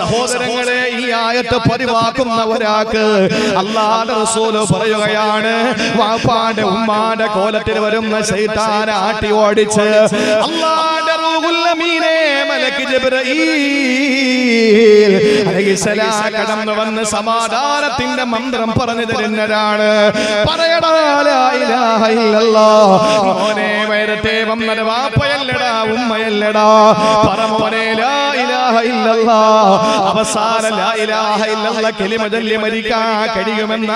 സഹോദരങ്ങളെ ഈ ആയത്ത് പരിവാക്കുന്നവരാക്ക് അല്ലാഹുവിന്റെ റസൂൽ പറയുകയാണ് വാപ്പാന്റെ ഉമ്മാന്റെ കോലത്തിൽ വരുന്ന ശൈത്താനെ ആട്ടി ഓടിച്ച് അല്ലാഹുവിന്റെ റൂഹുൽ അമീനെ മലക്ക് ജിബ്രീൽ അലൈഹിസ്സലാം കടന്നു വന്ന് സമാധാനത്തിന്റെ മന്ത്രം പറഞ്ഞു തരുന്നതാണ് പറയടാ ലാ ഇലാഹ ഇല്ലല്ലാഹ് മോനെ വൈരത്തെ വന്നട വാപ്പയല്ലടാ ഉമ്മയല്ലടാ പറമോനെ ലാ ഇലാഹ ഇല്ലല്ലാഹ് അവസാന ലാ ഇലാഹ ഇല്ലല്ലാഹ് കലിമ ചൊല്ലി മരിക്കാൻ കഴിയുമെന്ന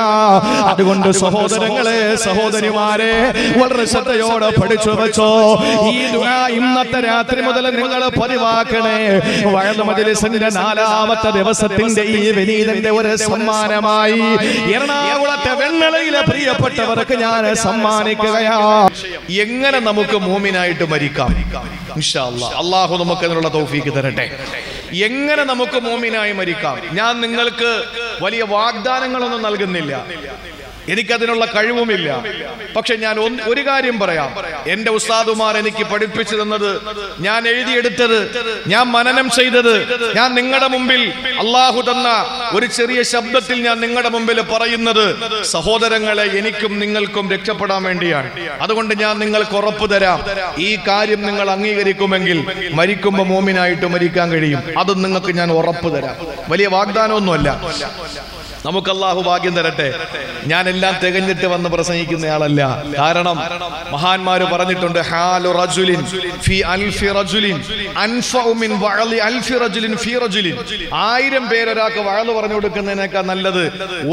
അതുകൊണ്ട് സഹോദരങ്ങളെ സഹോദരിമാരെ വളരെ ശ്രദ്ധയോടെ പഠിച്ചു വെച്ചോ ഈ ദുആ ഇന്നത്തെ രാത്രി മുതൽ നിങ്ങൾ പതിവാക്കണേ വഅദ് മജ്‌ലിസിന്റെ നാലാമത്തെ ദിവസത്തിന്റെ ഈ വിനീതന്റെ ഒരു സമ്മാനമായി എറണാകുളത്തെ വെണ്ണലയിലെ പ്രിയപ്പെട്ടവർക്ക് ഞാൻ സമ്മാനിക്കുകയാ എങ്ങനെ നമുക്ക് മുഅ്മിനായിട്ട് മരിക്കാം ഇൻഷാ അല്ലാഹ് അല്ലാഹു നമുക്ക് അതിനുള്ള തൗഫീഖ് തരട്ടെ എങ്ങനെ നമുക്ക് മുഅ്മിനായി മരിക്കാം ഞാൻ നിങ്ങൾക്ക് വലിയ വാഗ്ദാനങ്ങളൊന്നും നൽകുന്നില്ല എനിക്കതിനുള്ള കഴിവുമില്ല പക്ഷെ ഞാൻ ഒരു കാര്യം പറയാം എന്റെ ഉസ്താദുമാർ എനിക്ക് പഠിപ്പിച്ചു തന്നത് ഞാൻ എഴുതിയെടുത്തത് ഞാൻ മനനം ചെയ്തത് ഞാൻ നിങ്ങളുടെ മുമ്പിൽ അള്ളാഹു തന്ന ഒരു ചെറിയ ശബ്ദത്തിൽ ഞാൻ നിങ്ങളുടെ മുമ്പിൽ പറയുന്നത് സഹോദരങ്ങളെ എനിക്കും നിങ്ങൾക്കും രക്ഷപ്പെടാൻ വേണ്ടിയാണ് അതുകൊണ്ട് ഞാൻ നിങ്ങൾക്ക് ഉറപ്പ് തരാം ഈ കാര്യം നിങ്ങൾ അംഗീകരിക്കുമെങ്കിൽ മരിക്കുമ്പോൾ മോമിനായിട്ട് മരിക്കാൻ കഴിയും അതും നിങ്ങൾക്ക് ഞാൻ ഉറപ്പ് തരാം വലിയ വാഗ്ദാനമൊന്നുമല്ല നമുക്ക് അല്ലാഹു ഭാഗ്യം തരട്ടെ ഞാൻ എല്ലാം തികഞ്ഞിട്ട് വന്ന് പ്രസംഗിക്കുന്നയാളല്ല കാരണം മഹാന്മാര് പറഞ്ഞിട്ടുണ്ട് ഹാലു റജുലിൻ ഫീ അൽഫി റജുലിൻ അൻഫഉ മിൻ വഅലി അൽഫി റജുലിൻ ഫീ റജുലിൻ 1000 പേര് ഒരാൾക്ക് വഅൽ പറഞ്ഞു കൊടുക്കുന്നതിനേക്കാൾ നല്ലത്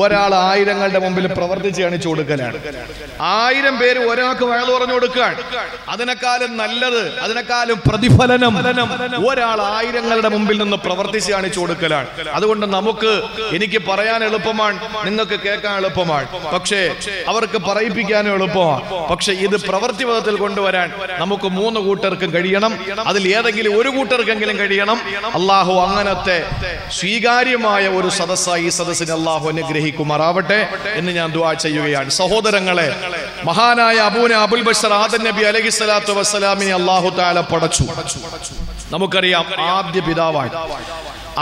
ഒരാൾ 1000ങ്ങളുടെ മുമ്പിൽ പ്രവർത്തിച്ച് കാണിച്ചു കൊടുക്കലാണ് 1000 പേര് ഒരാൾക്ക് വഅൽ പറഞ്ഞു കൊടുക്കാൻ അതിനേക്കാളും നല്ലത് അതിനേക്കാളും പ്രതിഫലനം ഒരാൾ 1000ങ്ങളുടെ മുമ്പിൽ നിന്ന് പ്രവർത്തിച്ച് കാണിച്ചു കൊടുക്കലാണ് അതുകൊണ്ട് നമുക്ക് എനിക്ക് പറയാൻ എളുപ്പമാണ് നിങ്ങൾക്ക് കേൾക്കാൻ എളുപ്പമാണ് പക്ഷേ അവർക്ക് പറയിപ്പിക്കാനും എളുപ്പമാണ് പക്ഷെ ഇത് പ്രവൃത്തിപഥത്തിൽ കൊണ്ടുവരാൻ നമുക്ക് 3 കൂട്ടർക്കും കഴിയണം അതിൽ ഏതെങ്കിലും ഒരു കൂട്ടർക്കെങ്കിലും കഴിയണം അല്ലാഹു അങ്ങനത്തെ സ്വീകാര്യമായ ഒരു സദസ്സായി ഈ സദസ്സിനെ അല്ലാഹു അനുഗ്രഹിക്കുമാറാവട്ടെ എന്ന് ഞാൻ ദുആ ചെയ്യുകയാണ് സഹോദരങ്ങളെ മഹാനായ അബൂന അബുൽ ബശർ ആദൻ നബി അലൈഹിസ്സലാത്തു വസ്സലാമിനെ അല്ലാഹു തആല പടച്ചു നമുക്കറിയാം ആദ്യ പിതാവാണ്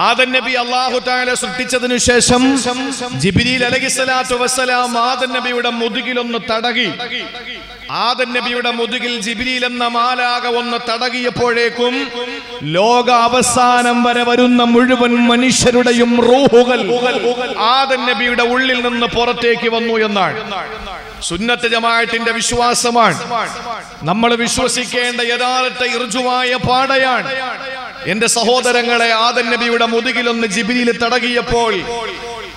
ആദൻ നബി അല്ലാഹു തആല സൃഷ്ടിച്ചതിനു ശേഷം ജിബ്രീൽ അലൈഹിസ്സലാത്തു വസ്സലാം ആദൻ നബിയുടെ മുതുകിൽ ഒന്ന് തടകി ആദൻ നബിയുടെ മുതുകിൽ ജിബ്രീൽ എന്ന മാലാക ഒന്ന് തടകിയപ്പോഴേക്കും ലോക അവസാനം വരെ വരുന്ന മുഴുവൻ മനുഷ്യരുടെയും റൂഹുകൾ ആദൻ നബിയുടെ ഉള്ളിൽ നിന്ന് പുറത്തേക്ക് വന്നു എന്നാണ് സുന്നത്ത് ജമാഅത്തിന്റെ വിശ്വാസമാണ് നമ്മൾ വിശ്വസിക്കേണ്ട യഥാർത്ഥ ഇർജുവായ പാഠയാണ് എന്റെ സഹോദരങ്ങളെ ആദൻ നബിയുടെ മുതുകിലൊന്ന് ജിബ്രീൽ തടകിയപ്പോൾ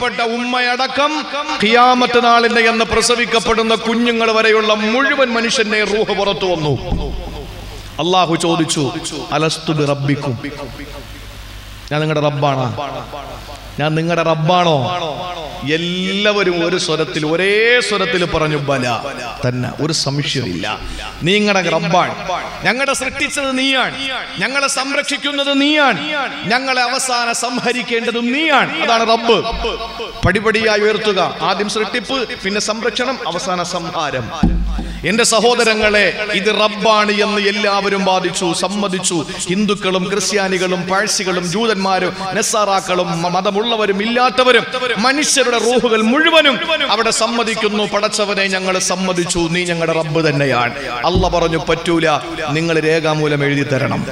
പ്പെട്ട ഉമ്മയടക്കം ഖിയാമത്ത് നാളിന്റെ എന്ന് പ്രസവിക്കപ്പെടുന്ന കുഞ്ഞുങ്ങൾ വരെയുള്ള മുഴുവൻ മനുഷ്യന്റെ റൂഹ് പുറത്തു വന്നു അല്ലാഹു ചോദിച്ചു അലസ്തു ബിറബ്ബിക്കും ഞാൻ നിങ്ങളുടെ റബ്ബാണോ ഞാൻ നിങ്ങളുടെ റബ്ബാണോ എല്ലാവരും ഒരു സ്വരത്തിൽ ഒരേ സ്വരത്തിൽ പറഞ്ഞു ബല തന്നെ ഒരു സംശയമില്ല നിങ്ങളുടെ റബ്ബാണ് ഞങ്ങളെ സൃഷ്ടിച്ചത് നീയാണ് ഞങ്ങളെ സംരക്ഷിക്കുന്നത് നീയാണ് ഞങ്ങളെ അവസാന സംഹരിക്കേണ്ടതും നീയാണ് അതാണ് റബ്ബ് പടിപടിയായി ഉയർത്തുക ആദ്യം സൃഷ്ടിപ്പ് പിന്നെ സംരക്ഷണം അവസാന സംഹാരം എന്റെ സഹോദരങ്ങളെ ഇത് റബ്ബാണ് എന്ന് എല്ലാവരും വാദിച്ചു സമ്മതിച്ചു ഹിന്ദുക്കളും ക്രിസ്ത്യാനികളും പാഴ്സികളും ജൂതന്മാരും നസാറാക്കളും മതമുള്ളവരും ഇല്ലാത്തവരും മനുഷ്യരുടെ റൂഹുകൾ മുഴുവനും അവിടെ സമ്മതിക്കുന്നു പടച്ചവനെ ഞങ്ങൾ സമ്മതിച്ചു നീ ഞങ്ങളുടെ റബ്ബ് തന്നെയാണ് അല്ലാഹ് പറഞ്ഞു പറ്റൂല നിങ്ങൾ രേഖാമൂലം എഴുതി തരണം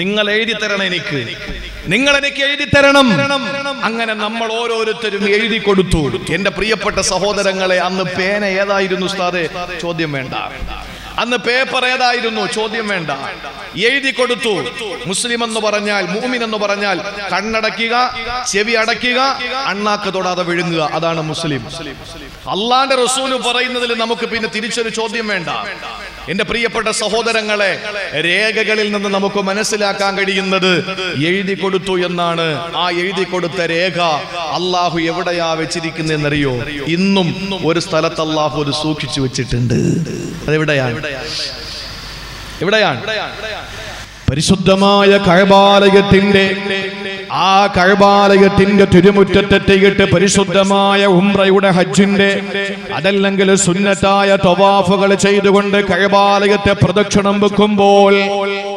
നിങ്ങൾ എഴുതി തരണം എനിക്ക് നിങ്ങൾ എനിക്ക് എഴുതി തരണം അങ്ങനെ നമ്മൾ ഓരോരുത്തരും എഴുതി കൊടുത്തു എന്റെ പ്രിയപ്പെട്ട സഹോദരങ്ങളെ അന്ന് പേന ഏതായിരുന്നു ഉസ്താദേ ചോദ്യം വേണ്ട അന്ന് പേപ്പർ ഏതായിരുന്നു ചോദ്യം വേണ്ട എഴുതി കൊടുത്തു മുസ്ലിം എന്ന് പറഞ്ഞാൽ മുഅ്മിൻ എന്ന് പറഞ്ഞാൽ കണ്ണടക്കുക ചെവി അടക്കുക അണ്ണാക്ക് തൊടാതെ വിഴുങ്ങുക അതാണ് മുസ്ലിം അല്ലാഹുവിന്റെ റസൂൽ പറയുന്നതിൽ നമുക്ക് പിന്നെ തിരിച്ചൊരു ചോദ്യം വേണ്ട എന്റെ പ്രിയപ്പെട്ട സഹോദരങ്ങളെ, രേഖകളിൽ നിന്ന് നമുക്ക് മനസ്സിലാക്കാൻ കഴിയുന്നത് എഴുതി കൊടുത്തു എന്നാണ്. ആ എഴുതി കൊടുത്ത രേഖ അള്ളാഹു എവിടെയാ വെച്ചിരിക്കുന്നതെന്നറിയോ? ഇന്നും ഒരു സ്ഥലത്ത് അള്ളാഹു അത് സൂക്ഷിച്ചു വെച്ചിട്ടുണ്ട്. അതെവിടെയാണ്? എവിടെയാണ്? പരിശുദ്ധമായ കഅബാലയത്തിന്റെ ആ കഅബാലയത്തിന്റെ തിരുമുറ്റത്തെത്തിയിട്ട് പരിശുദ്ധമായ ഉംറയുടെ ഹജ്ജിന്റെ അതല്ലെങ്കിൽ സുന്നത്തായ തവാഫുകൾ ചെയ്തുകൊണ്ട് കഅബാലയത്തെ പ്രദക്ഷിണം വെക്കുമ്പോൾ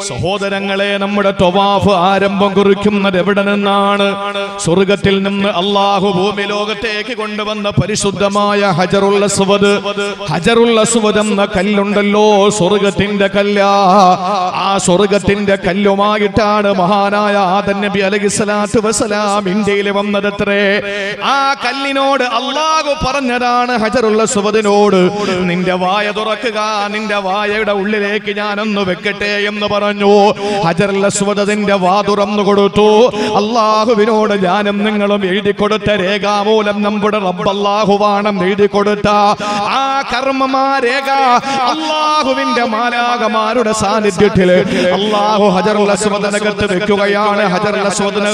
സഹോദരങ്ങളെ, നമ്മുടെ തവാഫ് ആരംഭം കുറിക്കുന്നത് എവിടെ നിന്നാണ്? സ്വർഗത്തിൽ നിന്ന് അല്ലാഹു ഭൂമി ലോകത്തേക്ക് കൊണ്ടുവന്ന പരിശുദ്ധമായ ഹജറുൽ അസ്വദ്, ഹജറുൽ അസ്വദ് എന്ന കല്ലുണ്ടല്ലോ, സ്വർഗത്തിന്റെ കല്ല. ആ സ്വർഗത്തിന്റെ കല്ലുമായിട്ടാണ് മഹാനായ ആദം നബി അലൈഹിസ് സലാത്തു വസലാം ഇന്ത്യയിൽ വന്നതത്രേ. ആ കല്ലിനോട് അല്ലാഹു പറഞ്ഞതാണ് ഹജറുൽ അസ്വദിനോട്, നിന്റെ വായ തുറക്കുക, നിന്റെ വായയുടെ ഉള്ളിലേക്ക് ഞാനൊന്ന് വെക്കട്ടെ എന്ന് പറഞ്ഞു. ഹജറുൽ അസ്വദിന്റെ വാ തുറന്നു കൊടുത്തു. അല്ലാഹുവിനോട് ഞാനും നിങ്ങളും എഴുതി കൊടുത്ത രേഖാമൂലം നമ്മുടെ റബ്ബ് അല്ലാഹുവാണെന്ന് എഴുതി കൊടുത്ത ആ കർമ്മമാ രേഖ അല്ലാഹുവിന്റെ മാലാകമാരുടെ സാന്നിധ്യത്തിൽ അല്ലാഹു ഹജറുൽ അസ്വദിനകത്ത് വെക്കുകയാണ്, ഹജറുൽ അസ്വദിനകത്ത്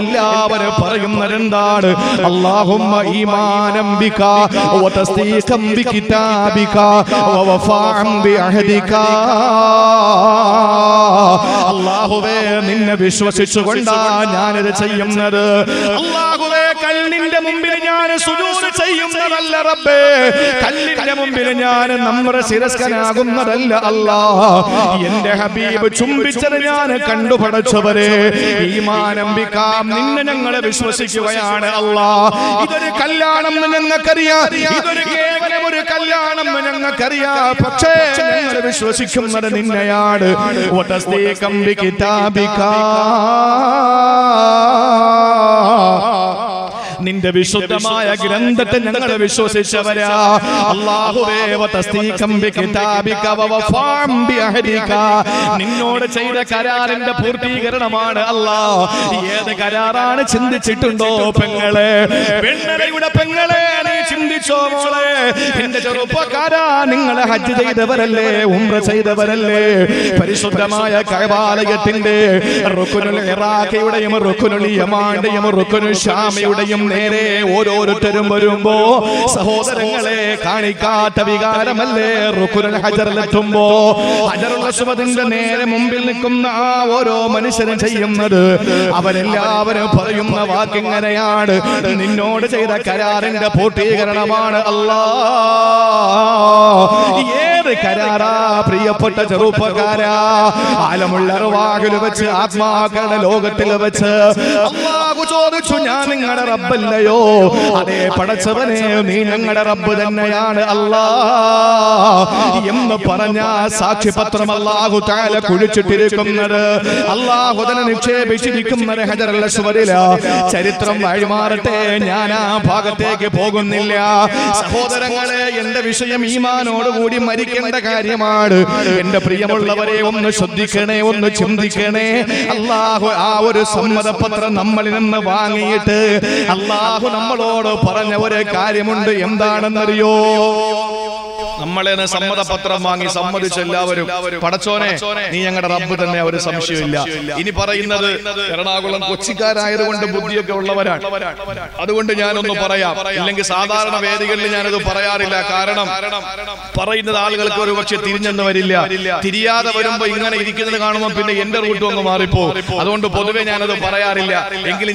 എല്ലാവരും പറയുന്നതെന്താണ്? അല്ലാഹുമ്മ ഈമാനം ബിക വ തസ്ദീഖം ബികിതാബിക വ വഫാഅൻ ബിഅഹദിക. അല്ലാഹുവേ, നിന്നെ വിശ്വസിച്ചുകൊണ്ടാ ഞാനിത് ചെയ്യുന്നത്. അല്ലാഹുവേ, കല്ലിന്റെ മുമ്പിൽ ഞാൻ സുജൂദ് ചെയ്യുന്നതല്ല റബ്ബേ, കല്ലിന്റെ മുമ്പിൽ ഞാൻ നമ്മ ശിരസ്കനാകുന്നതല്ല അല്ലാ, എന്റെ ഹബീബ് ചുംബിച്ചത് ഞാൻ കണ്ടു പഠിച്ചവരെ, ഈമാനം ബിക നിന്നെ ഞങ്ങൾ വിശ്വസിക്കുകയാണ് അല്ലാ. ഇതൊരു കല്യാണം ഞങ്ങൾക്കറിയാം, ഇതൊരു കേവലം ഒരു കല്യാണം ഞങ്ങൾക്കറിയാം, പക്ഷേ ഞങ്ങൾ വിശ്വസിക്കുന്നത് നിന്നെയാണ്. വ തസ്ദീഖം ബികിതാബിക, നിന്റെ വിശുദ്ധമായ ഗ്രന്ഥത്തെ ഞങ്ങൾ വിശ്വസിച്ചവരാ അല്ലാഹുവേ. വതസ്ദീഖം ബികിതാബിക വവഫാം ബിഅഹദിക, നിന്നോട് ചെയ്ത കരാറിന്റെ പൂർത്തീകരണമാണ് അല്ലാഹ്. ഏത് കരാറാണ് ചിന്തിച്ചിട്ടുണ്ടോ പെങ്ങളെ, വെണ്ണരയുടെ പെങ്ങളെ, നീ ചിന്തിച്ചോ മോളെ? എന്റെ ചെറുപ്പക്കാരാ, നിങ്ങൾ ഹജ്ജ് ചെയ്തവരല്ലേ, ഉംറ ചെയ്തവരല്ലേ? പരിശുദ്ധമായ കഅബാലയത്തിന്റെ റുക്നുൽ ഇറാഖിയുടെയും റുക്നുൽ യമാന്റെയും റുക്നുൽ ശാമിയുടെയും നേരെ ഓരോരുത്തരും വരുമ്പോ സഹോദരങ്ങളെ, കാണിക്കാത്ത വികാരമല്ലേ റുക്നുൽ ഹജറിലെത്തുമ്പോ? ഹജറുൽ അസ്വദിന്റെ നേരെ മുമ്പിൽ നിൽക്കുന്ന ആ ഓരോ മനുഷ്യരും ചെയ്യുന്നത്, അവരെല്ലാവരും പറയുന്ന വാക്കിങ്ങനെയാണ്, നിന്നോട് ചെയ്ത കരാറിന്റെ പൂർത്തീകരണമാണ് അല്ലാ. ഏത് കരാറാ പ്രിയപ്പെട്ട ചെറുപ്പക്കാരാ? ആലമുൽ അർവാഹിൽ വെച്ച്, ആത്മാക്കളുടെ ലോകത്തിൽ വെച്ച് അല്ലാഹു ചോദിച്ചു, ഞാൻ നിങ്ങളുടെ റബ്ബല്ലയോ? അതേ പടച്ചവനെ, നീ ഞങ്ങളുടെ റബ്ബ് തന്നെയാണ് അല്ലാ എന്ന് പറഞ്ഞ സാക്ഷിപത്രം അല്ലാഹു തആല കുഴിച്ചിട്ടിരിക്കുന്നത്, അല്ലാഹു തന്നെ നിക്ഷേപിച്ചിരിക്കുന്നത് ഹജറുൽ അസ്വദിൽ. ചരിത്രം വഴിമാറട്ടെ, ഞാൻ ആ ഭാഗത്തേക്ക് പോകുന്നില്ല. സഹോദരങ്ങളെ, എന്റെ വിഷയം ഈമാനോടുകൂടി മരിക്കേണ്ട കാര്യമാണ്. എന്റെ പ്രിയമുള്ളവരെ, ഒന്ന് ശ്രദ്ധിക്കണേ, ഒന്ന് ചിന്തിക്കണേ. അല്ലാഹു ആ ഒരു സമ്മതപത്രം നമ്മളിൽ നിന്ന് വാങ്ങിയിട്ട് അല്ലാഹു നമ്മളോട് പറഞ്ഞ ഒരു കാര്യമുണ്ട്, എന്താണെന്നറിയോ? നമ്മളെ സമ്മതപത്രം വാങ്ങി സമ്മതിച്ച എല്ലാവരും പടച്ചോനെ നീ ഞങ്ങളുടെ റബ്ബ് തന്നെ, ഒരു സംശയമില്ല. ഇനി പറയുന്നത് എറണാകുളം കൊച്ചിക്കാരായതുകൊണ്ട് ബുദ്ധിയൊക്കെ ഉള്ളവരാണ്, അതുകൊണ്ട് ഞാനൊന്ന് പറയാം. ഇല്ലെങ്കിൽ സാധാരണ വേദികളിൽ ഞാനത് പറയാറില്ല, കാരണം പറയുന്നത് ആളുകൾക്ക് ഒരു പക്ഷെ തിരിഞ്ഞെന്ന് വരില്ല. തിരിയാതെ വരുമ്പോ ഇങ്ങനെ ഇരിക്കുന്നത് കാണുമ്പോൾ പിന്നെ എന്റെ റൂട്ട് ഒന്ന് മാറിപ്പോ, അതുകൊണ്ട് പൊതുവെ ഞാനത് പറയാറില്ല. എങ്കിലും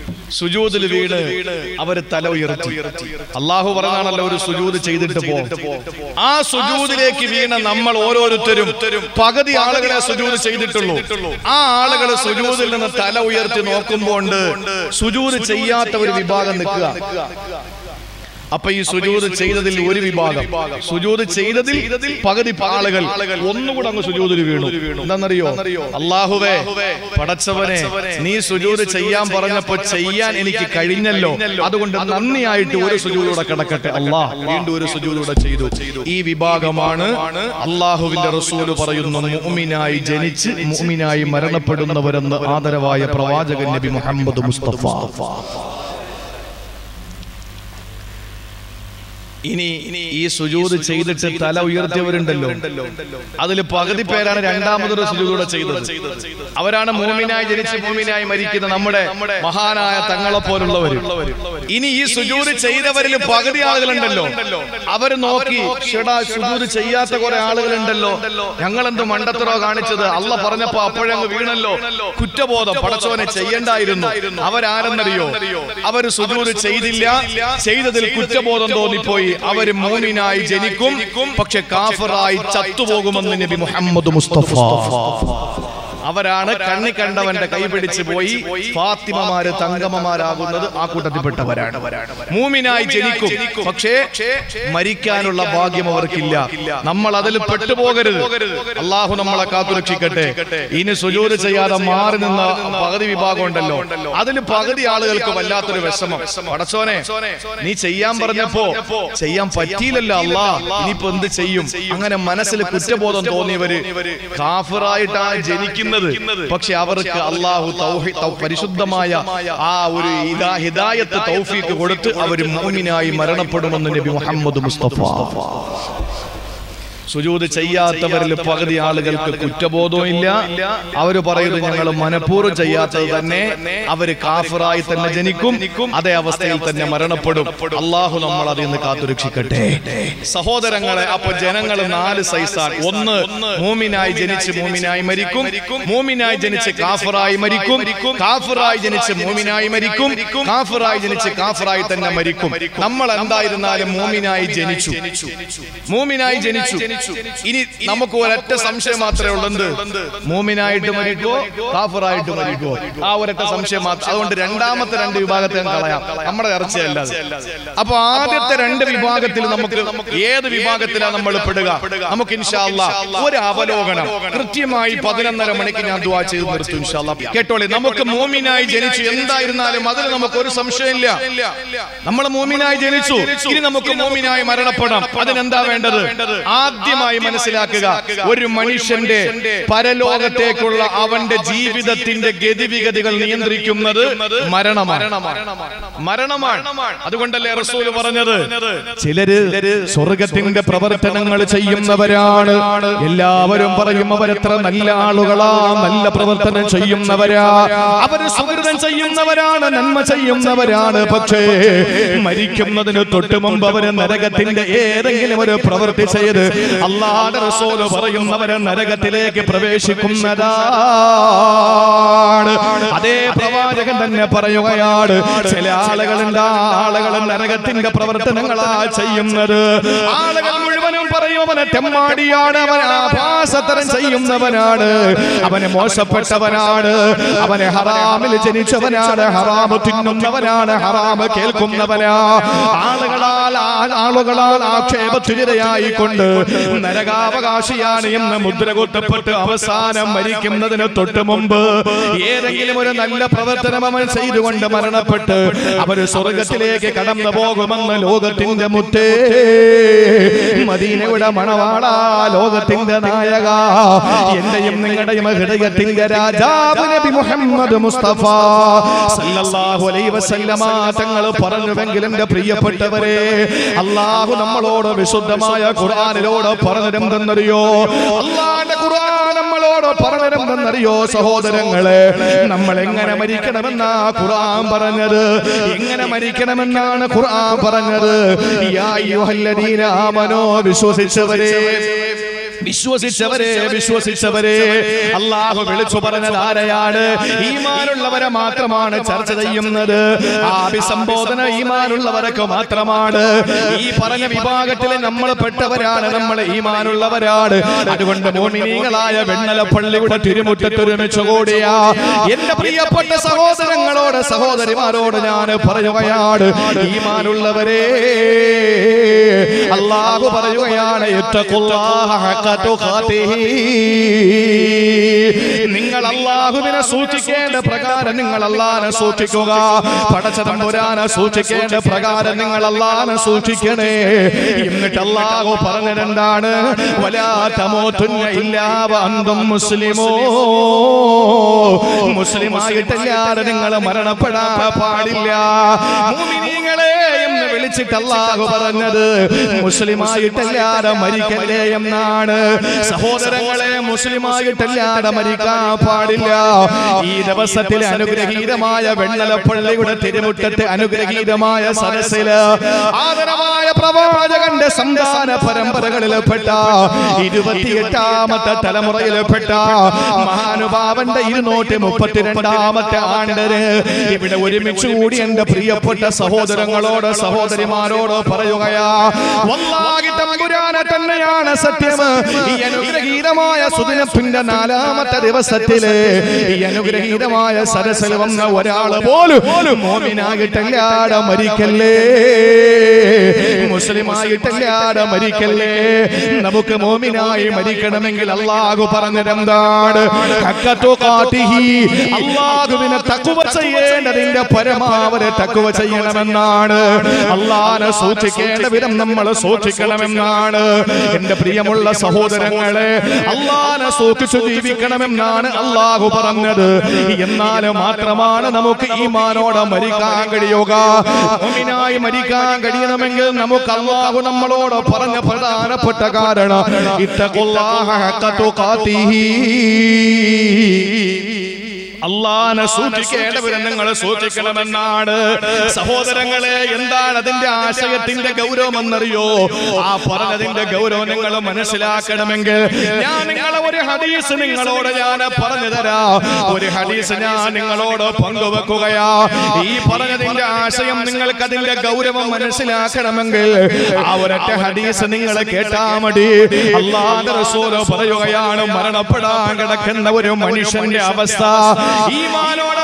سجود البيض أبى التلاو يرتدي الله هو برهان الله ورد سجود شيء دتبوه آ سجود لك بينا نمّل أورور تريم بعدي آلعنا سجود شيء دتلو آ آلعنا سجود لنا التلاو يرتدي نوكم بوند سجود شيء آ تبري بباعن نكلا أبى سجود شيء دتل وري بباعن سجود شيء دتل بعدي آلعنا وننو بدرنا سجود البيض ناريو الله هو بدرت سبنا ني سجود شيء آم برهنا بتشيئان إنك كايدينللو هذا كوند نمني آيد دوري سجود ودا كذا كذا الله لين دوري سجود ودا شيء دو إي بباعن مان الله هو بدر رسول بريدنا مؤمن آيد جنيت مؤمن آيد مرنا بدرنا برنا آدر وايا برواجع النبي محمد مصطفى إني سجود شيء ده تلا ويرتدي ورندللو هذا بعدي بيران راندا مدرو سجود ولا شيء ده أبرانا مومينا جريتش مومينا مريكي ده نمرة مهانا يا تانغلا بورللا وري إني سجود شيء ده وريلو بعدي آلغلندللو أبر نوكي شدا سجود شيء آتا كورة آلغلندللو يعنغلندو مندا ترا غاني شده الله برنا بابرنا بيرنللو كتة بودا بدرشوني شيء يندا يرندو أبر آرند نريو أبر سجود شيء دليا شيء ده دل كتة بودا دوني بوي أبى مؤمنا يجنيكم، بخش كافرا يجتتو بوجو من النبي محمد مصطفى. أبى أنا كنّي كنّدا من تكاي بديت سبوي، فاطمة مارة، تانغا مارة، أقولنا أكودا دي بيتا برا. مؤمنا يجنيكم، بخش مريكيان ولا باعي ما وركيليا. نمّل هذا اللي بيتت بوجرد. الله هو نمّل كاتورك شيكته. إني سجود سيارة مارن نا بعدي بيباعون دللو. هذا اللي بعدي آلغال كوبللا توري بسمة. هذا سونه. ني سيّام برنّي بو. سيّام فتيل لا الله. إني بند سيّم. أنغنا مناسلة كتّة بودن دوني بري. كافرا يتان جنيكم. പക്ഷേ അവർക്ക് അല്ലാഹു തൗഹീദ് പരിശുദ്ധമായ ആ ഒരു ഹിദായത്ത് തൗഫീഖ് കൊടുത്ത് അവർ മുഅ്മിനായി മരണപ്പെടുമെന്ന് നബി മുഹമ്മദ് മുസ്തഫ سجود سيئات تبرل فقدي آلغل كتبودو إللا أورو برايدو نجعل منحور سيئات تدرنه أوري كافر آي تدرنه جنيكم أذا أوستيل تدرنه مرنا بدو الله لهم ملاذي نكاتورك شكته سهود رنعلا أبو جنعلا نال سيسار ون مومين آي جنيتش مومين آي مريكم مومين آي جنيتش كافر آي مريكم كافر آي جنيتش مومين آي مريكم كافر آي جنيتش كافر آي تدرنه مريكم نملا عندها إيرنال مومين آي جنيتشو مومين آي جنيتشو إني نامك ورثة سامشة ماترة ولند مومينا أيتم مريكو كافر أيتم مريكو آورثة سامشة مات أون ترندا مات ترند بيباعات تنقلايا أمرا يارتشي إللا أبا آدت ترند بيباعات تيل نامك يهد بيباعات تيل نامبر بدرعا نامك إن شاء الله وري هابلو غنا كرتي ماي بدرنا نرمني كنيا دعاء شيء نرتو إن شاء الله كتولي نامك مومينا أي جنيشو يندا إيرنا على مادر نامك وري سامشة إللا نامبر مومينا أي جنيشو كري نامك مومينا أي مرنا بدرنا هذا نندا ويندر آدت മായി മനസ്സിലാക്കുക ഒരു മനുഷ്യന്റെ പരലോകത്തേക്കുള്ള അവന്റെ ജീവിതത്തിന്റെ ഗതിവിഗതികൾ നിയന്ത്രിക്കുന്നത് മരണമാണ് മരണമാണ് അതുകൊണ്ടല്ലേ റസൂൽ പറഞ്ഞത് ചിലര് സ്വർഗ്ഗത്തിന്റെ പ്രവർത്തനങ്ങൾ ചെയ്യുന്നവരാണ് എല്ലാവരും പറയും അവരെത്ര നല്ല ആളുകളാ നല്ല പ്രവർത്തനം ചെയ്യുന്നവരാ അവർ സുഹൃതം ചെയ്യുന്നവരാണ് നന്മ ചെയ്യുന്നവരാണ് പക്ഷേ മരിക്കുന്നതിന് തൊട്ട് മുമ്പ് അവർ നരകത്തിന്റെ ഏതെങ്കിലും ഒരു പ്രവൃത്തി ചെയ്ത് അല്ലാഹുവിന്റെ റസൂൽ പറയുന്നവരെ നരകത്തിലേക്ക് പ്രവേശിക്കുന്നതാണ് അതേ പ്രവാചകൻ തന്നെ പറയുകയാണ് ചില ആളുകളുണ്ട് ആളുകൾ നരകത്തിന്റെ പ്രവർത്തനങ്ങളാ ചെയ്യുന്നത് ആളുകൾ മുഴുവനും പറയും അവൻ തെമ്മാടിയാണ് അവൻ ആഭാസതരം ചെയ്യുന്നവനാണ് അവൻ മോശപ്പെട്ടവനാണ് അവൻ ഹറാമിൽ ജനിച്ചവനാണ് ഹറാം തിന്നുന്നവനാണ് ഹറാം കേൾക്കുന്നവനാണ് ആളുകളാൽ ആക്ഷേപത്തിനിരയായിക്കൊണ്ട് നരകാവകാശിയാണ് എന്ന് മുദ്ര കുത്തപ്പെട്ട് അവസാനം മരിക്കുന്നതിന് തൊട്ട് മുമ്പ് ഏതെങ്കിലും ഒരു നല്ല പ്രവർത്തനം അവൻ ചെയ്തുകൊണ്ട് മരണപ്പെട്ട് അവർ സ്വർഗത്തിലേക്ക് കടന്നു പോകുമെന്ന് ലോകത്തിന്റെ മുത്തേ മദീനയുടെ മണവാള ലോകത്തിന്റെ നായക എന്റെയും നിങ്ങളുടെയും ഹൃദയത്തിന്റെ രാജാവ് നബി മുഹമ്മദ് മുസ്തഫ സല്ലല്ലാഹു അലൈഹി വസല്ലമ തങ്ങൾ പറഞ്ഞുവെങ്കിലും പ്രിയപ്പെട്ടവരെ അല്ലാഹു നമ്മളോട് വിശുദ്ധമായ ഖുർആനിലൂടെ പറഞ്ഞു തന്നറിയോ അല്ലാഹുവിന്റെ ഖുർആൻ Namaloda Paranarios, Hodan Angale, Namalangan American Amana, Kuram Paranada, Ingan American Amana, Kuram Paranada, Ya, you Haladina Amano, Visual. Vishwasichavare, Allah Vilsuparanada, Imanul Lavara Matraman, Charzayamada, Abisambodana, Imanul Lavara Matraman, Iparanavibaga till a number of Petavaran, number Imanul Lavarad, and when the morning alive, Venala Palibuta Tirimuta Mechogodia, in the Priya Pata Sahoda, Sahoda, Imaroda, Parayavayad, Imanul Lavare, Allah Parayavayad, Takula. Ningal Allah who been a Suchikan, the Praga, Ningal Allah, and Suchikoga, Patatamurana, Suchikan, the Praga, Ningal Allah, and Suchikane, Imitala, Paranandana, Walla, Tamotun, Ilava, and the Muslimo, Muslimai, Ningala Marana Pada, Padilla, Chitalago Paranada, Muslima Italiana, Maricale, Amnana, Sahoda, Muslima Italiana, America, Padilla, Ida Vasatil, Anugrehi, the Maya, Vendala, Palaguda, Tedemutta, Anugrehi, the Maya, Sarasela, Adamaya, Prava, and the Sandana, Paramparagala Peta, Iduvatiata, Mata, Talamora Peta, Mahanubab, and the Inotem, Patiranda, Mata, if it would be Chudi and the Priya Putta, Sahoda, Sahoda. Maroda Parayogaya, Walla Gitamagurana Tanayana Satyama, Yanugida Maya Sudina Pindanala, Matadeva Satile, Yanugida Maya Sadasalamna, Wadala, Momina Gitangada, Maricale, Muslima Gitangada, Maricale, Nabuka Momina, Maricana Mingala, Paranadamdad, Kakatokati, Allah, Gubina Takuvasayan, in the Parama, Takuvasayan. Allah na sochike, na vidam nammala sochike na memnana. Inda priyamulla sahodarangale. Allah na sochichu jeevika na memnana. Allah go parangadu. Yennale matramana namuk imanoda marikaangadiyoga. Ominai marikaangadiya namengil namuk Allah go nammaloda paranga parana puttakarana. Ittaqullaha haqqa tuqatihi. Allah na sochike, na vidam nammala sochike na memnana. Sahodarangale yenda. Ashagatin the Gauro Mandario, Paradin the Gauro Ningala Manasila Kadamanga, Yaningala, what a Hadis and Ningaloda, Paranadara, what a Hadis and Ningaloda, Pondova Kogaya, Paradin the Asham Ningal Kadin the Gauro Manasila Kadamanga, our Hadis and Ningala Ketamadi, Allah, the Soda Parayogayana, Maranapada, and the Kandavio Manishan Avasta, Imanoda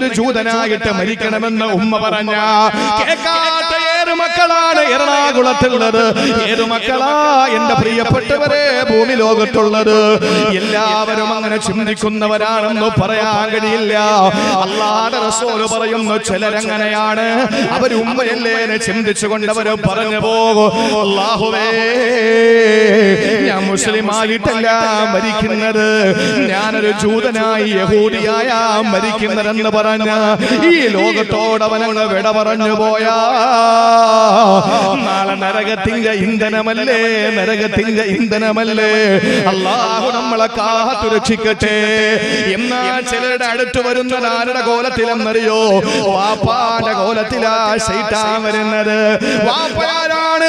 ഒരു ജൂതനായിട്ട് മരിക്കണമെന്ന് ഉമ്മ പറഞ്ഞാ കേൾക്കാത്ത ഏത് മക്കളാണ് എറണാകുളത്തുള്ളത് ഏത് മക്കളാ എന്റെ പ്രിയപ്പെട്ടവരെ ഭൂമി ലോകത്തുള്ളത് എല്ലാവരും അങ്ങനെ ചിന്തിക്കുന്നവരാണെന്ന് പറയാൻ കഴിയില്ല അല്ലാഹുവിന്റെ റസൂൽ പറയുന്നു ചിലരെങ്ങനെയാണ് അവർ ഉമ്മയല്ലേ ചിന്തിച്ചുകൊണ്ട് അവർ പറഞ്ഞു പോകും അല്ലാഹുവേ ഞാൻ മുസ്ലിമായിട്ടല്ല മരിക്കുന്നത് ഞാനൊരു ജൂതനായി യഹൂദിയായ മരിക്കുന്നതെന്ന് പറഞ്ഞ ഈ ലോകത്തോടവനങ്ങൾ വിട പറഞ്ഞു പോയാ നാളെ നരകത്തിന്റെ ഇന്ധനമല്ലേ നരകത്തിന്റെ ഇന്ധനമല്ലേ അല്ലാഹു നമ്മളെ കാത്തുരക്ഷിക്കട്ടെ എന്നാ ചിലരുടെ അടുത്ത് വരുന്നത് ആരുടെ കോലത്തിലെന്നറിയോ വാപ്പാന്റെ കോലത്തിലാ ശൈത്താൻ വരുന്നത് വാപ്പാരാണ്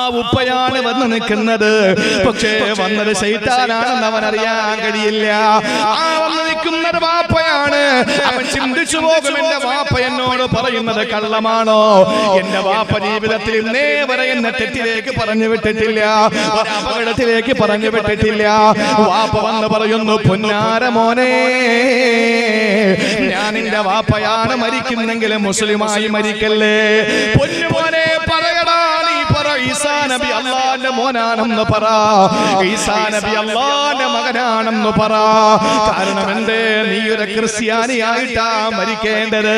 ഉപ്പയാണ് വന്ന് നിൽക്കുന്നത് പക്ഷേ വന്നത് ശൈത്താനാണെന്ന് അവനറിയാൻ കഴിയില്ല ആ വന്ന് നിൽക്കുന്നത് വാപ്പയാണ് അവൻ ചിന്തിച്ചു പോകും എന്റെ വാപ്പ എന്നോട് പറയുന്നത് കള്ളമാണോ എന്റെ വാപ്പ ജീവിതത്തിൽ ഇന്നേ വരെ എന്നെ തെറ്റിലേക്ക് പറഞ്ഞു വിട്ടിട്ടില്ല അപകടത്തിലേക്ക് പറഞ്ഞു വിട്ടിട്ടില്ല വാപ്പ വന്ന് പറയുന്നു പൊന്നാര മോനെ ഞാൻ എന്റെ വാപ്പയാണ് മരിക്കുന്നെങ്കിൽ മുസ്ലിമായി മരിക്കല്ലേ പൊന്നുമോനെ പറയടാ നീ പറ ഈസാ നബി അല്ലാഹുവിന്റെ മോനാണെന്ന് പറ ഈസാ നബി അല്ലാഹുവിന്റെ മകനാണെന്ന് പറ കാരണം എന്തേ നീ ഒരു ക്രിസ്ത്യാനിയായിട്ടാ മരിക്കേണ്ടത്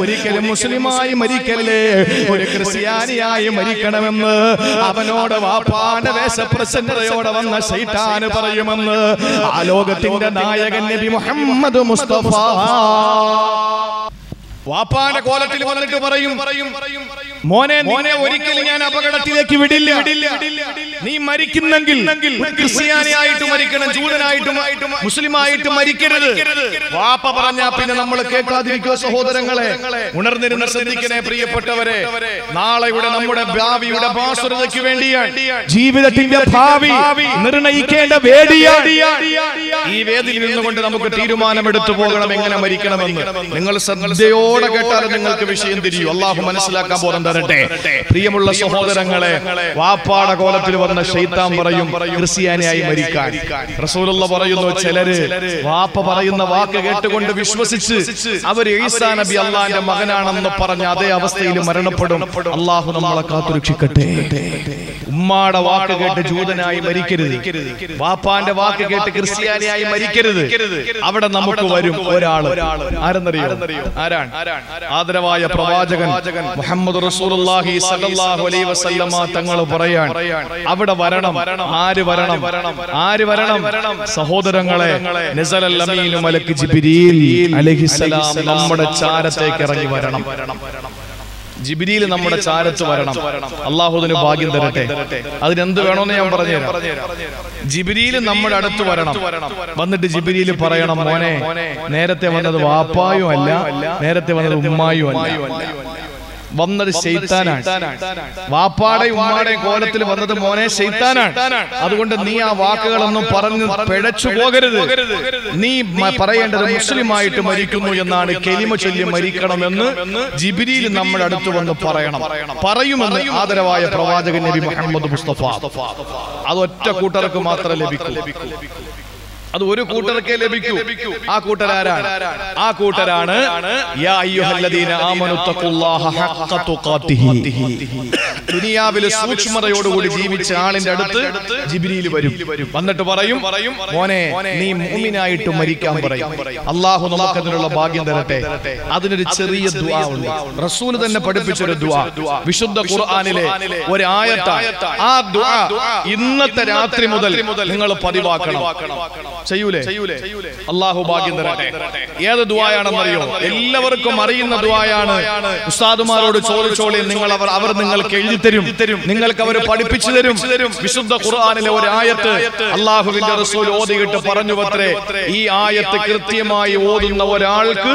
ഒരിക്കലും മുസ്ലിമായി മരിക്കല്ലേ ഒരു ക്രിസ്ത്യാനിയായി മരിക്കണമെന്ന് അവനോട് വാപ്പാന്റെ വേഷപ്രച്ഛന്നതയോടെ വന്ന ശൈത്താൻ പറയുമെന്ന് ആ ലോകത്തിന്റെ നായകൻ നബി മുഹമ്മദ് മുസ്തഫ വാപ്പാന്റെ കോലത്തിൽ വന്നിട്ട് പറയും, മോനെ മോനെ ഒരിക്കലും ഞാൻ അപകടത്തിലേക്ക് വിടില്ല. നീ മരിക്കുന്നെങ്കിൽ ക്രിസ്ത്യാനിയായിട്ട് മരിക്കണം, ജൂതനായിട്ടും മുസ്ലിമായിട്ട് മരിക്കരുത്. വാപ്പ പറഞ്ഞാ പിന്നെ നമ്മൾ കേൾക്കാതിരിക്കുക. സഹോദരങ്ങളെ, ഉണർന്നിരുന്ന് ശ്രദ്ധിക്കണേ. പ്രിയപ്പെട്ടവരെ, നാളെ ഇവിടെ നമ്മുടെ ഭാവിയുടെ ഭാസുരതയ്ക്ക് വേണ്ടിയാണ്, ജീവിതത്തിന്റെ ഭാവി നിർണയിക്കേണ്ട വേദിയാണ്. ഈ വേദിയിൽ നിന്നുകൊണ്ട് നമുക്ക് തീരുമാനമെടുത്തു പോകണം എങ്ങനെ മരിക്കണമെന്ന്. നിങ്ങൾ ശ്രദ്ധയോടെ കേട്ടാൽ നിങ്ങൾക്ക് വിഷയം തിരിയും. അള്ളാഹു മനസ്സിലാക്കാൻ പോലും തരട്ടെ. പ്രിയമുള്ള സഹോദരങ്ങളെ, വാപ്പാട കോലത്തിൽ വന്ന ശൈത്താൻ പറയും ക്രിസ്ത്യാനിയായി മരിക്കാൻ. റസൂലുള്ള പറയുന്നു, ചിലര് വാപ്പ പറയുന്ന വാക്ക് കേട്ടുകൊണ്ട് വിശ്വസിച്ച് അവർ ഈസാ നബി അള്ളാന്റെ മകനാണെന്ന് പറഞ്ഞ അതേ അവസ്ഥയിൽ മരണപ്പെടും. അള്ളാഹു നമ്മളെ കാത്തുരക്ഷിക്കട്ടെ. ഉമ്മാടെ വാക്ക് കേട്ട് ജൂതനായി മരിക്കരുത്, വാപ്പാന്റെ വാക്ക് കേട്ട് ക്രിസ്ത്യാനിയായി മരിക്കരുത്. അവിടെ നമുക്ക് വരും ഒരാൾ, ആരെന്നറിയോ? ആരാണ്? ആദരവായ പ്രവാചകൻ മുഹമ്മദ് റസൂലുള്ളാഹി സ്വല്ലല്ലാഹു അലൈഹി വസല്ലമ തങ്ങൾ പറയാൻ, അവിടെ വരണം. ആര് വരണം? ആര് വരണം? സഹോദരങ്ങളെ, നസലൽ അമീനു മലക്ക് ജിബ്രീൽ അലൈഹിസ്സലാം നമ്മുടെ ചാരത്തേക്ക് ഇറങ്ങി വരണം. ജിബ്രീൽ നമ്മുടെ ചാരത്ത് വരണം. അള്ളാഹുദിന് ഭാഗ്യം തരട്ടെ. അതിനെന്ത് വേണമെന്ന് ഞാൻ പറഞ്ഞുതരാം. ജിബ്രീൽ നമ്മുടെ അടുത്ത് വരണം. വന്നിട്ട് ജിബ്രീൽ പറയണം, മോനെ, നേരത്തെ വന്നത് വാപ്പായും അല്ല, നേരത്തെ വന്നത് ഉമ്മായും അല്ല, വന്നത് ശൈത്താനാണ്. വാപ്പാടെയും ഉമ്മാടെയും കോലത്തിൽ വന്നത് മോനെ ശൈത്താനാണ്. അതുകൊണ്ട് നീ ആ വാക്കുകളൊന്നും പറഞ്ഞു പിഴച്ചു പോകരുത്. നീ പറയേണ്ടത് മുസ്ലിമായിട്ട് മരിക്കുന്നു എന്നാണ്. കലിമ ചൊല്ലി മരിക്കണമെന്ന് ജിബ്രീൽ നമ്മുടെ അടുത്ത് വന്ന് പറയണം. പറയുമെന്ന് ആദരവായ പ്രവാചകൻ നബി മുഹമ്മദ് മുസ്തഫ. അതൊറ്റ കൂട്ടർക്ക് മാത്രം ലഭിക്കും. അത് ഒരു കൂട്ടർക്കേ ലഭിക്കൂ. ആ കൂട്ടരാരാണ്? ആ കൂട്ടരാണ് യാ അയ്യുഹല്ലദീന ആമനു തഖുല്ലാഹ ഹഖ തുഖാതിഹി. ദുനിയാവിലെ സൂക്ഷ്മതയോടുകൂടി ജീവിച്ച ആളിന്റെ അടുത്ത് ജിബ്രീൽ വരും. വന്നിട്ട് പറയും, മോനെ, നീ മുഅ്മിനായിട്ട് മരിക്കാൻ പറയും. അല്ലാഹു നമുക്ക് അതിനുള്ള ഭാഗ്യം തരട്ടെ. അതിനൊരു ചെറിയ ദുആ ഉണ്ട്. റസൂൽ തന്നെ പഠിപ്പിച്ചൊരു ദുആ, വിശുദ്ധ ഖുർആനിലെ ഒരു ആയത്താണ്. ആ ദുആ ഇന്നത്തെ രാത്രി മുതൽ നിങ്ങൾ പതിവാക്കണം. ചെയ്യൂലേ? അല്ലാഹു ഭാഗ്യം തരട്ടെ. ഏത് ദുആയാണെന്നറിയോ? എല്ലാവർക്കും അറിയുന്ന ദുആയാണ്. ഉസ്താദുമാരോട് ചോദിച്ചോളി, അവർ നിങ്ങൾക്ക് എഴുതി തരും, നിങ്ങൾക്ക് അവർ പഠിപ്പിച്ചു തരും. വിശുദ്ധ ഖുർആനിലെ ഒരു ആയത്ത് അല്ലാഹുവിന്റെ റസൂൽ ഓതിയിട്ട് പറഞ്ഞുവത്രേ, ഈ ആയത്ത് കൃത്യമായി ഓതുന്ന ഒരാൾക്ക്,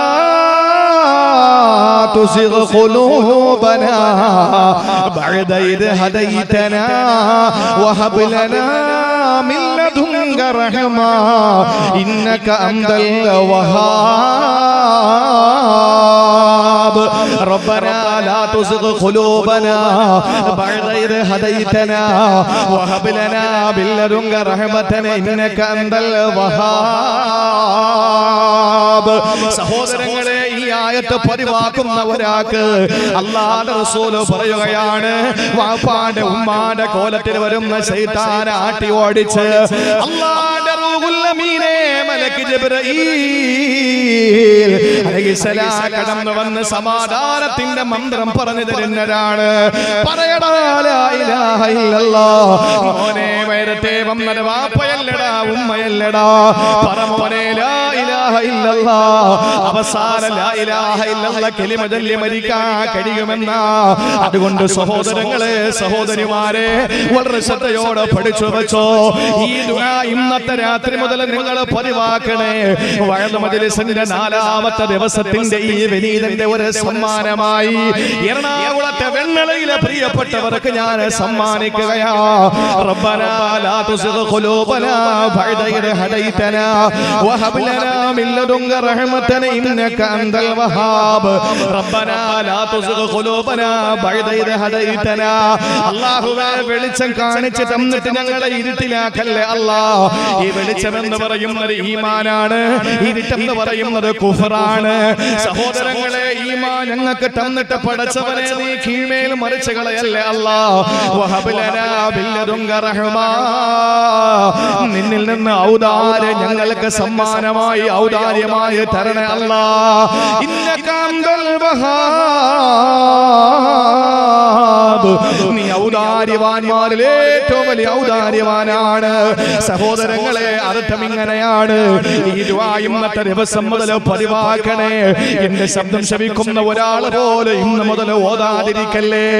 تزغ قلوبنا بعد إذ هديتنا وهب لنا من لدنك رحمة إنك أنت الوهاب ربنا لا تزغ قلوبنا بعد إذ هديتنا وهب لنا من لدنك رحمة إنك أنت الوهاب. സഹോദരങ്ങളെ, ഈ ആയത്ത് പതിവാക്കുന്ന ഒരാൾക്ക് അല്ലാഹുവിന്റെ റസൂൽ പറയുകയാണ്, വാപ്പാന്റെ ഉമ്മാന്റെ കോലത്തിൽ വരുന്ന ശൈത്താനെ ആട്ടി ഓടിച്ച് അല്ലാഹുവിന്റെ റൂഹുൽ അമീനെ മലക്ക് ജിബ്രീൽ അലൈഹിസ്സലാം കടന്നു വന്ന് സമാധാനത്തിന്റെ മന്ത്രം പറഞ്ഞു തരുന്നതാണ്. പറയടാ ലാ ഇലാഹ ഇല്ലല്ലാഹ്. മോനെ, നേരത്തെ വന്നത് വാപ്പയല്ലടാ, ഉമ്മയല്ലടാ. പറ മോനെ ലാ ഇലാഹ ഇല്ലല്ലാഹ്. അവസാന ലാ ഇലാഹ ഇല്ലല്ലാഹ കലിമ ചൊല്ലി മരിക്കാൻ കഴിയുമെന്ന. അതുകൊണ്ട് സഹോദരങ്ങളെ, സഹോദരിമാരെ, വളരെ ശ്രദ്ധയോടെ പഠിച്ചു വെച്ചോ. ഈ ദുആ ഇന്നത്തെ രാത്രി മുതൽ നിങ്ങൾ പതിവാക്കണേ. വഅദ് മജ്‌ലിസിന്റെ നാലാമത്തെ ദിവസത്തിന്റെ ഈ വിനീതന്റെ ഒരു സമ്മാനമായി എറണാകുളത്തെ വെണ്ണലയിലെ പ്രിയപ്പെട്ടവർക്ക് ഞാൻ സമ്മാനിക്കുകയാ. റബ്ബനാ ലാ തുസിഖ് ഖുലൂബനാ ബഅദ ഇദ് ഹദൈതനാ വഹബ് ലനാ باللدنك رحمتنا إنك أنت الوهاب ربنا لا تزغ قلوبنا بعد إذ هديتنا الله വെളിച്ചം കാണിച്ചു തന്നിട്ട് ഞങ്ങളെ ഇരുട്ടിലാക്കല്ലേ അല്ലാഹ് ഈ വെളിച്ചം എന്ന് പറയുന്നത് ഈമാനാണ് ഇരുട്ടെന്ന് പറയുന്നത് കുഫറാണ് സഹോദരങ്ങളെ ഈമാൻ ഞങ്ങൾക്ക് തന്നിട്ട് പടച്ചവനെ നീ കീഴ്മേൽ മറിച്ചു കളയല്ലേ അല്ലാഹ് വഹബ് ലനാ ബിൽദുങ്ക റഹ്മാ നിന്നിൽ നിന്ന് ഔദാരെ ഞങ്ങൾക്ക് സമ്മാനമായി ഔദാര്യമായി തരണേ അല്ലാഹ് ഇന്നക അൻദൽ വഹാബ് നീ ഔദാര്യവാന്മാരിൽ ഏറ്റവും വലിയ ഔദാര്യവാനാണ് സഹോദരങ്ങളെ അർത്ഥം ഇങ്ങനെയാണ് ഈ ദുആ ഇന്നത്തെ ദിവസം മുതൽ പതിവാക്കണേ എന്റെ ശബ്ദം ശ്രവിക്കുന്ന ഒരാൾ പോലെ ഇന്ന് മുതൽ ഓതാതിരിക്കല്ലേ.